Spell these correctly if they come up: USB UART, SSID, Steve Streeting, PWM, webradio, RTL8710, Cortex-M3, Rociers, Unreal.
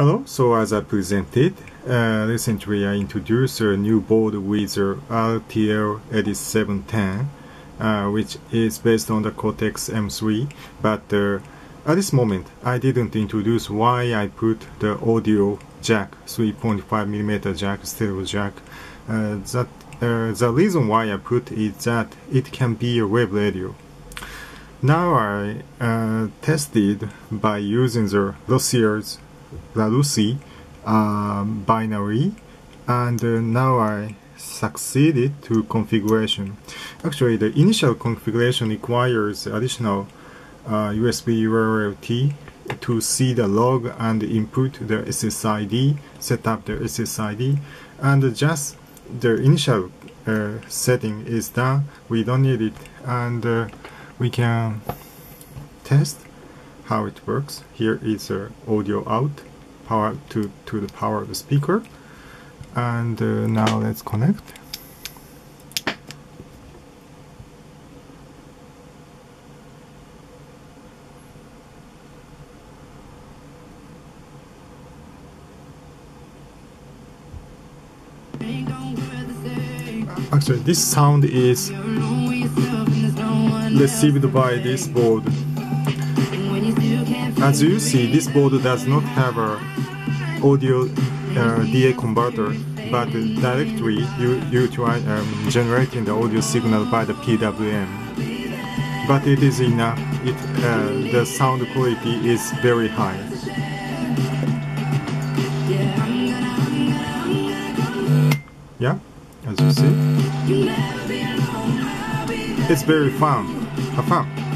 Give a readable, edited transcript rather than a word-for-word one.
Hello, so as I presented, recently I introduced a new board with RTL8710, which is based on the Cortex-M3, but at this moment I didn't introduce why I put the audio jack, 3.5mm jack, stereo jack. The reason why I put is that it can be a web radio. Now I tested by using the Rociers binary, and now I succeeded to configuration. Actually, the initial configuration requires additional USB UART to see the log and input the SSID, set up the SSID, and just the initial setting is done. We don't need it, and we can test how it works. Here is audio out, power to the power of the speaker, and now let's connect. Actually, this sound is received by this board. As you see, this board does not have a audio DA converter, but directly you try generating the audio signal by the PWM. But it is enough. The sound quality is very high. Yeah, as you see, it's very fun.